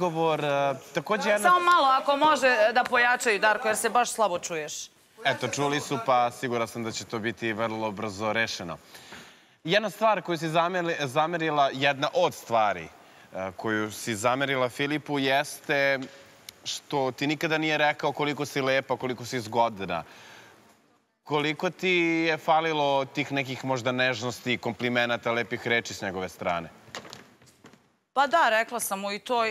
razgovor. Samo malo, ako može da pojačaju, Darko, jer se baš slabo čuješ. Eto, čuli su, pa sigura sam da će to biti vrlo brzo rešeno. Jedna stvar koju si zamerila, jedna od stvari koju si zamerila Filipu jeste što ti nikada nije rekao koliko si lepa, koliko si zgodna. Koliko ti je falilo tih nekih možda nežnosti, komplimenata, lepih reči s njegove strane? Pa da, rekla sam mu i to.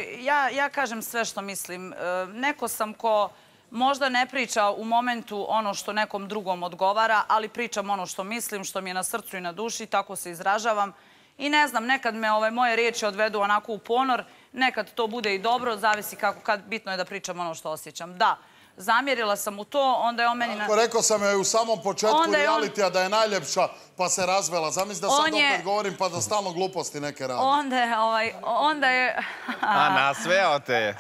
Ja kažem sve što mislim. Neko sam ko možda ne priča u momentu ono što nekom drugom odgovara, ali pričam ono što mislim, što mi je na srcu i na duši, tako se izražavam. I ne znam, nekad me ove moje riječi odvedu onako u ponor, nekad to bude i dobro, zavisi kako, kad bitno je da pričam ono što osjećam. Da, zamjerila sam mu to, onda je on meni... Rekao sam joj u samom početku realitija da je najljepša, pa se razvela. Zamisli da sad opet govorim pa da stalno gluposti neke radi. Onda je... A nasmijao te je.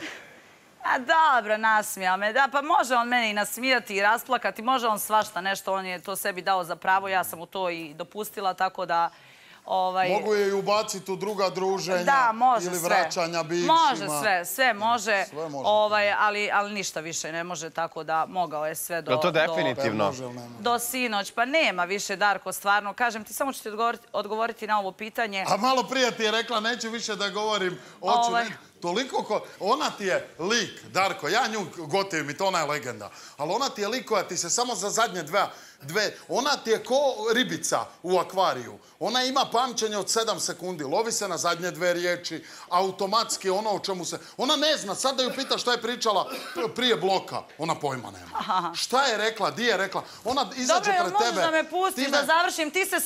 A dobro, nasmijao me. Da, pa može on mene i nasmijati i rasplakati. Može on svašta nešto, on je to sebi dao za pravo. Ja sam mu to i dopustila, tako da... Mogu je i ubaciti u druga druženja ili vraćanja bivšima. Može sve, sve može, ali ništa više ne može, tako da mogao je sve do sinoć. Pa nema više, Darko, stvarno. Kažem ti, samo ću ti odgovoriti na ovo pitanje. A malo prije ti je rekla, neću više da govorim, hoću nekako. Toliko ko... Ona ti je lik, Darko, ja nju gotivim i to ona je legenda, ali ona ti je lik koja ti se samo za zadnje dve... Ona ti je ko ribica u akvariju. Ona ima pamćenje od 7 sekundi, lovi se na zadnje 2 riječi, automatski ono o čemu se... Ona ne zna, sad da ju pita šta je pričala prije bloka, ona pojma nema. Šta je rekla, di je rekla, ona izađe pred tebe... Dobro, možeš da me pustiš da završim, ti se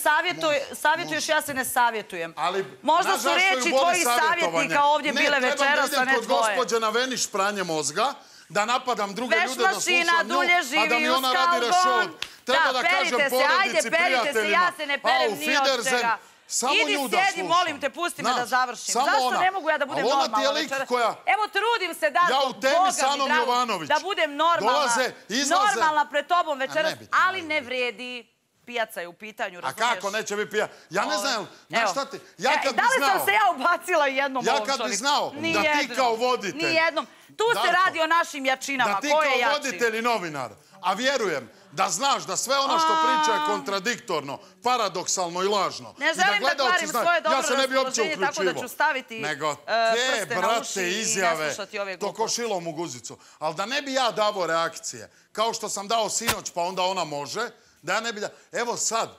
savjetuješ, ja se ne savjetujem. Možda su riječi tvojih savjetnika ovdje bile već. Trebam da idem kod gospođe na veniš pranje mozga, da napadam druge ljude, da slušam nju, a da mi ona radi rešod. Treba da kažem porodici, prijateljima, au Fiderzen, samo nju da slušam. Idi, sjedi, molim te, pusti me da završim. Zašto ne mogu ja da budem normalna večera? Evo, trudim se, Darko, Boga mi da budem normalna pred tobom večeras, ali ne vredi. Pijaca je u pitanju, razumiješ? A kako neće biti pijaca? Ja ne znam, znaš šta ti... Da li sam se ja ubacila jednom ovom čovjeku? Ja kad bi znao da ti kao voditelj... Nijednom. Tu se radi o našim jačinama. Da ti kao voditelj i novinar, a vjerujem da znaš da sve ono što priča je kontradiktorno, paradoksalno i lažno. Ne želim da kvarim svoje dobro raspoloženje, tako da ću staviti prste na uši i ne slušati ove gluposti. Toko šilom u guzicu. Ali da ne bi ja davao reakcije, kao što sam dao sinoć pa onda ona može, da ja ne bi da... Evo sad,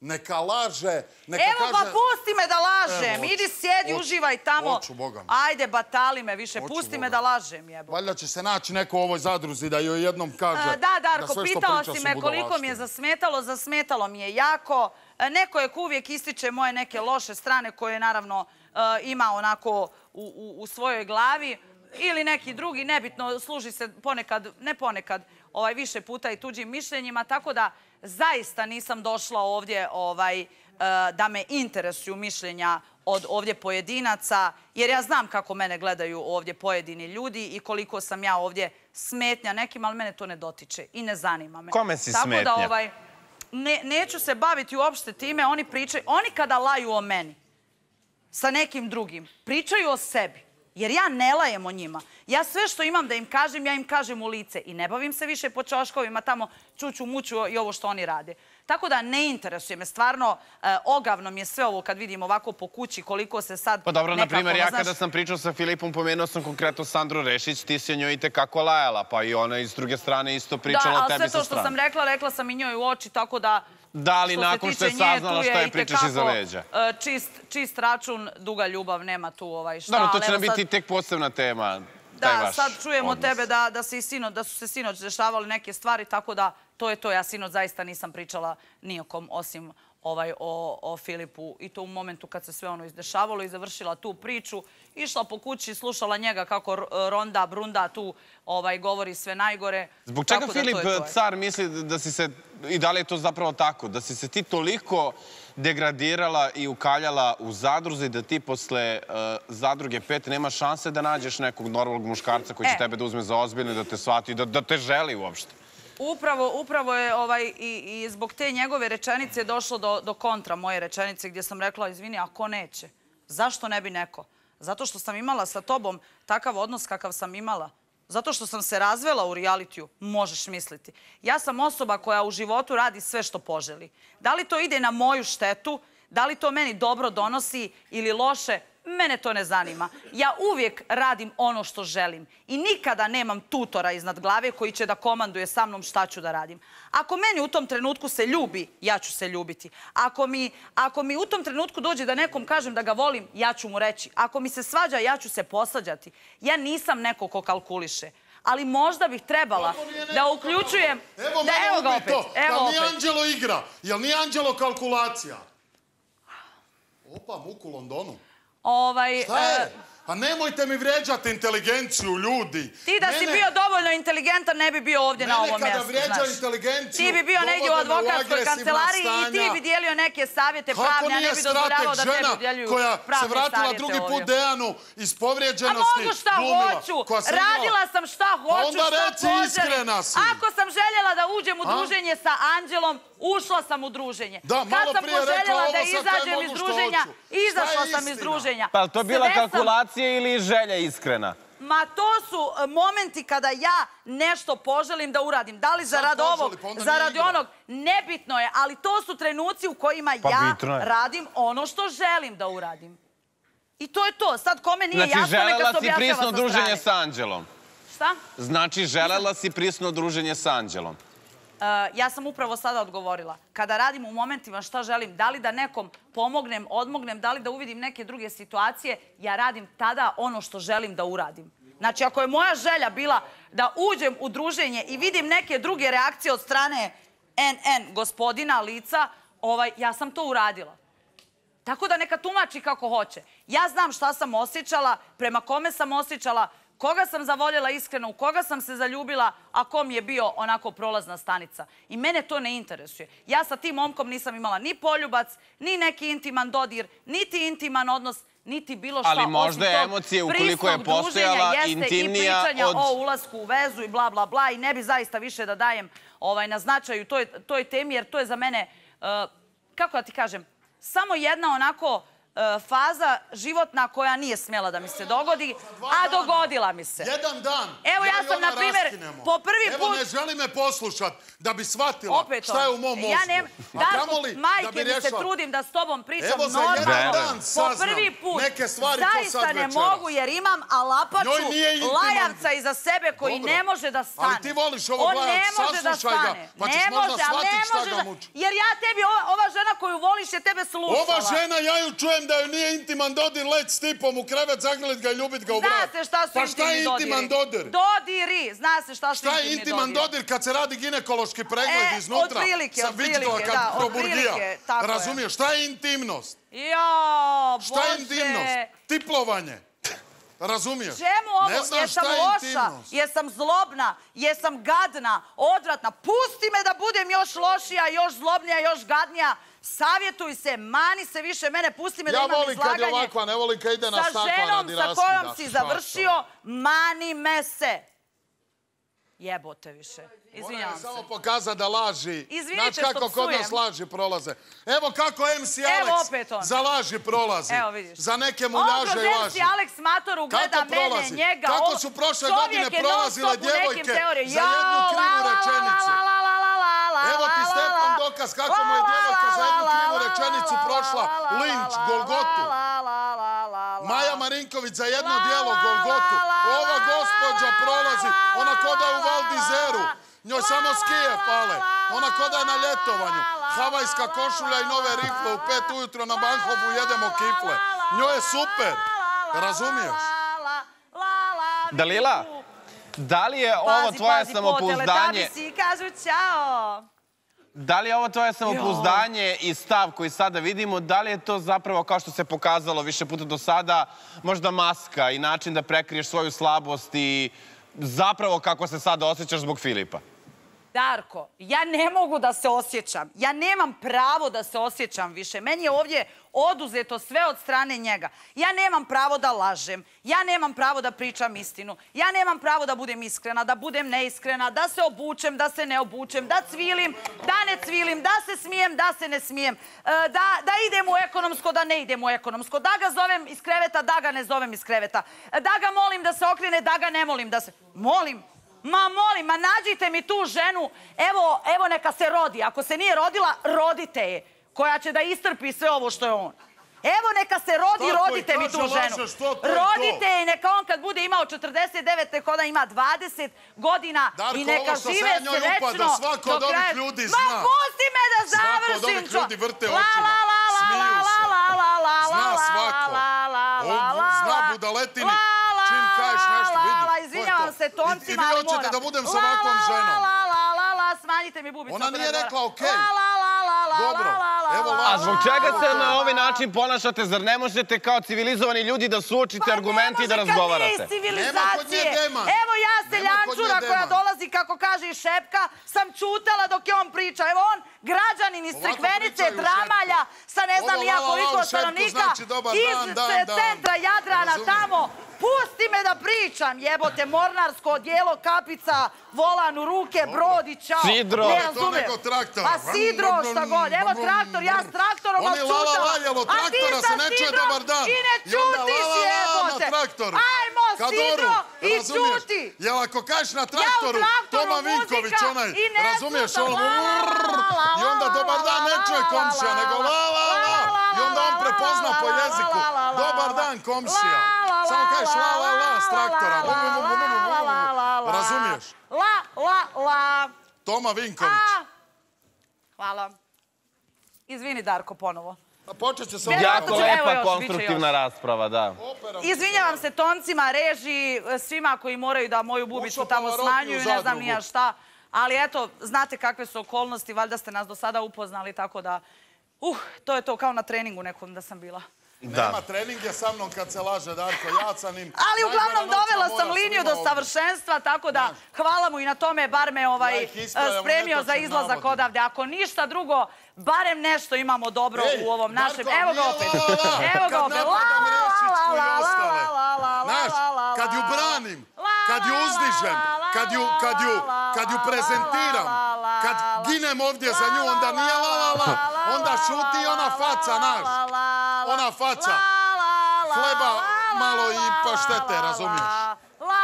neka laže, neka kaže... Evo, pa pusti me da lažem, idi sjedi, uživaj tamo. Hoću, Boga mi. Ajde, batali me više, pusti me da lažem, jebo. Valjda će se naći neko u ovoj zadruzi da joj jednom kaže... Da, Darko, pitao si me koliko mi je zasmetalo, zasmetalo mi je jako. Neko je uvijek ističe moje neke loše strane koje naravno ima onako u svojoj glavi. Ili neki drugi, nebitno, služi se ponekad, ne ponekad, više puta i tuđim mišljenjima, tako da zaista nisam došla ovdje da me interesuju mišljenja od ovdje pojedinaca, jer ja znam kako mene gledaju ovdje pojedini ljudi i koliko sam ja ovdje smetnja nekim, ali mene to ne dotiče i ne zanima me. Kome si smetnja? Tako da neću se baviti uopšte time, oni pričaju, oni kada laju o meni sa nekim drugim, pričaju o sebi. Jer ja ne lajem o njima. Ja sve što imam da im kažem, ja im kažem u lice. I ne bavim se više po čoškovima, tamo čuću, muću i ovo što oni rade. Tako da ne interesuje me. Stvarno, ogavno mi je sve ovo kad vidim ovako po kući koliko se sad nekako... Pa dobro, na primjer, ja kada sam pričao sa Filipom, pomenuo sam konkretno Sandru Rešić, ti si o njoj itekako lajala, pa i ona s druge strane isto pričala o tebi sa strane. Da, ali sve to što sam rekla, rekla sam i njoj u oči, tako da... Da li nakon što je saznala šta je pričaš iza leđa? Čist račun, duga ljubav, nema tu šta. Dobro, to će nam biti tek posebna tema. Da, sad čujemo tebe da su se sinoć dešavale neke stvari, tako da to je to. Ja sinoć zaista nisam pričala nijekom osim o Filipu i to u momentu kad se sve ono izdešavalo i završila tu priču. Išla po kući, slušala njega kako ronda, brunda, tu govori sve najgore. Zbog čega Filip car misli da si se, i da li je to zapravo tako, da si se ti toliko degradirala i ukaljala u zadruzi da ti posle zadruge 5 nema šanse da nađeš nekog normalnog muškarca koji će tebe da uzme za ozbiljno, da te shvati, da te želi uopšte? Upravo je i zbog te njegove rečenice došlo do kontra moje rečenice gdje sam rekla, izvini, ako neće, zašto ne bi neko? Zato što sam imala sa tobom takav odnos kakav sam imala. Zato što sam se razvela u realitiju, možeš misliti. Ja sam osoba koja u životu radi sve što poželi. Da li to ide na moju štetu, da li to meni dobro donosi ili loše, mene to ne zanima. Ja uvijek radim ono što želim i nikada nemam tutora iznad glave koji će da komanduje sa mnom šta ću da radim. Ako meni u tom trenutku se ljubi, ja ću se ljubiti. Ako mi u tom trenutku dođe da nekom kažem da ga volim, ja ću mu reći. Ako mi se svađa, ja ću se posvađati. Ja nisam neko ko kalkuliše. Ali možda bih trebala da uključujem... Evo ga opet. Da nije Anđelo igra. Jel nije Anđelo kalkulacija? Opa, muk u Londonu. Šta je? Pa nemojte mi vrijeđati inteligenciju, ljudi. Ti da si bio dovoljno inteligentan ne bi bio ovdje na ovom mjestu. Mene kada vrijeđa inteligenciju... Ti bi bio negdje u advokatskoj kancelariji i ti bi dijelio neke savjete pravne, a ne bi dozvoljavao da tebi udjeljuju pravne savjete. Koja se vratila drugi put Dejanu iz povrijeđenosti. A mogu šta hoću. Radila sam šta hoću, šta poželim. Ako sam željela da uđem u druženje sa Anđelom, ušla sam u druženje. Kad sam poželjela da izađem iz druženja, izašla sam iz druženja. Pa to je bila kalkulacija ili želja iskrena? Ma to su momenti kada ja nešto poželim da uradim. Da li zarad ovog, zarad onog, nebitno je, ali to su trenuci u kojima ja radim ono što želim da uradim. I to je to. Sad kome nije jasno, neka se objašnjava sa strane. Znači, želela si prisno druženje sa Anđelom. Šta? Znači, želela si prisno druženje sa Anđelom. Ja sam upravo sada odgovorila. Kada radim u momentima šta želim, da li da nekom pomognem, odmognem, da li da uvidim neke druge situacije, ja radim tada ono što želim da uradim. Znači, ako je moja želja bila da uđem u druženje i vidim neke druge reakcije od strane NN, gospodina, lica, ja sam to uradila. Tako da neka tumači kako hoće. Ja znam šta sam osjećala, prema kome sam osjećala, koga sam zavoljela iskreno, u koga sam se zaljubila, a kom je bio onako prolazna stanica. I mene to ne interesuje. Ja sa tim momkom nisam imala ni poljubac, ni neki intiman dodir, niti intiman odnos, niti bilo šta osim tog prisnog druženja. Ali možda je emocije, ukoliko je postojala, intimnija od... I pričanja o ulasku u vezu i bla, bla, bla. I ne bi zaista više da dajem na značaju toj temi, jer to je za mene, kako da ti kažem, samo jedna onako... faza životna koja nije smjela da mi se dogodi, a dogodila mi se. Jedan dan, ja i ona raskinemo. Evo, ne želi me poslušat da bi shvatila šta je u mom mozgu. Darko, majke mi se trudim da s tobom pričam normalno. Po prvi put, zaista ne mogu jer imam alapaču lajavca iza sebe koji ne može da stane. Ali ti voliš ovog lajavca, saslušaj ga, pa ćeš možda shvatit šta ga muči. Jer ja tebi, ova žena koju voliš je tebe slušala. Ova žena, ja ju čujem da joj nije intiman dodir, let s tipom u krevet, zagledat ga i ljubit ga u vrat. Zna se šta su intiman dodiri. Dodiri, zna se šta su intiman dodiri. Šta je intiman dodir kad se radi ginekološki pregled iznutra? Sam viđao kad proburgija. Razumiješ, šta je intimnost? Jao, Bože. Šta je intimnost? Tiplovanje. Razumiješ? Čemu ovo? Jesam loša, jesam zlobna, jesam gadna, odvratna. Pusti me da budem još lošija, još zlobnija, još gadnija. Savjetuj se, mani se više mene, pusti me da imam izlaganje. Ja volim kad je ovakva, ne volim kad ide na stakla radi raskida. Sa ženom sa kojom si završio, mani me se. Jebote više. Izvinjavam se. Ona je samo pokazati da laži. Izvinite što psujem. Znaš kako kod nas laži prolaze. Evo kako MC Alex za laži prolazi. Evo vidiš. Za neke muljaže i laži. On kroz MC Alex matoru gleda mene, njega. Kako su prošle godine prolazile djevojke za jednu krivu rečenicu. Evo ti Stefan dokaz kako mu je djevojka za jednu krivu rečenicu prošla linč, Golgotu. Maja Marinković za jedno djelo, Golgotu. Ova gospođa prolazi, ona ko da je u Valdizeru. Njoj samo skije pale. Ona ko da je na ljetovanju. Havajska košulja i nove rifle. U 5 ujutro na Banhovu jedemo kifle. Njoj je super. Razumiješ? Dalila, da li je ovo tvoje samopouzdanje... Da li je ovo tvoje samopouzdanje i stav koji sada vidimo, da li je to zapravo, kao što se pokazalo više puta do sada, možda maska i način da prekriješ svoju slabost i zapravo kako se sada osjećaš zbog Filipa? Darko, ja ne mogu da se osjećam. Ja nemam pravo da se osjećam više. Meni je ovdje oduzeto sve od strane njega. Ja nemam pravo da lažem. Ja nemam pravo da pričam istinu. Ja nemam pravo da budem iskrena, da budem neiskrena, da se obučem, da se ne obučem, da cvilim, da ne cvilim, da se smijem, da se ne smijem, da idem u ekonomsko, da ne idem u ekonomsko, da ga zovem iz kreveta, da ga ne zovem iz kreveta, da ga molim da se okrene, da ga ne molim da se... Molim? Ma molim, ma nađite mi tu ženu, evo neka se rodi. Ako se nije rodila, rodite je, koja će da istrpi sve ovo što je on. Evo neka se rodi, rodite mi tu ženu. Rodite je i neka on kad bude imao 49, neka ona ima 20 godina i neka žive srećno do kraja. Ma pusti me da završim to. La la la la la la la la la la la la la la la la. Čim kažeš nešto, vidim. Izvinjavam se Tomcima, ali moram. I vi hoćete da budem sa ovakvom ženom. Smanjite mi bubicu. Ona nije rekla okej. Dobro. A zbog čega se na ovaj način ponašate? Zar ne možete kao civilizovani ljudi da suočite argumenti i da razgovarate? Pa ne može kad nije civilizacije. Evo ja seljančura koja dolazi, kako kaže i šepka, sam čutala dok je on pričao. Evo on, građanin iz Crikvenice, Dramalja, sa ne znam ja koliko stanovnika, iz centra Jadrana tamo. Pusti me da pričam, jebote, mornarsko odijelo, kapica, volan u ruke, brod i čao. Sidro. Ne razumijem. Pa sidro, šta god. Evo traktor, ja s traktorom odčutam. A ti sa sidrom i ne čutiš, jebote. Ajmo, sidro i čuti. Jel ako kažeš na traktoru, Toma Vinković, onaj, razumiješ ono? I onda dobar dan, ne čuje komšija, nego la, la, la. I onda on prepozna po jeziku. Dobar dan, komšija. Samo kažeš la la la s traktora. Razumiješ? La la la. Toma Vinković. Hvala. Izvini, Darko, ponovo. Jako lepa konstruktivna rasprava, da. Izvinjavam se Tomcima, režiji, svima koji moraju da moju bubicu tamo smanjuju, ne znam nija šta. Ali eto, znate kakve su okolnosti, valjda ste nas do sada upoznali, tako da... to je to, kao na treningu nekom da sam bila. Nema treninge sa mnom kad se laže, Darko, jacanim. Ali uglavnom dovela sam liniju do savršenstva, tako da hvala mu i na tome, bar me spremio za izlazak odavde. Ako ništa drugo, barem nešto imamo dobro u ovom našem. Evo ga opet. Evo ga opet. Znaš, kad ju branim, kad ju uzdižem, kad ju prezentiram, kad ginem ovdje za nju, onda nije la la la, onda šuti ona faca, znaš. Ona faca. Hleba malo i paštete, razumiješ?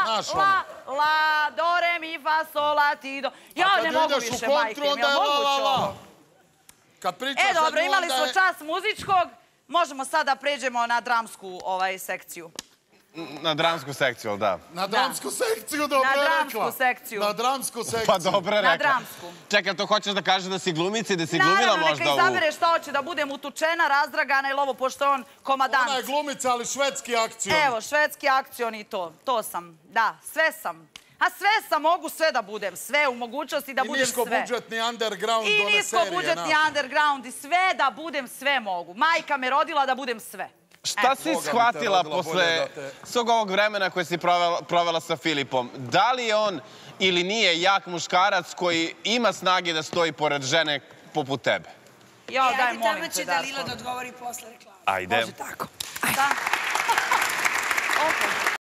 Znaš ono. La, do, re, mi, fa, sol, la, ti, do. Ja ne mogu više, majke, mi ja moguće ovo. Dobro, imali smo čas muzičkog. Možemo sad da pređemo na dramsku sekciju. Na dramsku sekciju, da. Na dramsku sekciju, dobro rekla. Na dramsku sekciju. Na dramsku sekciju. Pa dobro rekla. Na dramsku. Čekaj, to hoćeš da kažeš da si glumica i da si glumila možda u... Naravno, neka izabere šta hoće, da budem utučena, razdragana ili ovo, pošto je on komadant. Ona je glumica, ali švedski akcion. Evo, švedski akcion i to. To sam, da, sve sam. A sve sam, mogu sve da budem, sve u mogućnosti da budem sve. I niskobudžetni underground one serije. I niskobudžetni underground i sve da budem, sve mogu. Majka me rodila da budem sve. Šta si shvatila posle svog ovog vremena koje si provela sa Filipom? Da li je on ili nije jak muškarac koji ima snage da stoji pored žene poput tebe? Ja, daj, molim te, Darko. Ajde, tamo će Dalila da odgovori posle reklame. Ajde. Može tako. Ajde.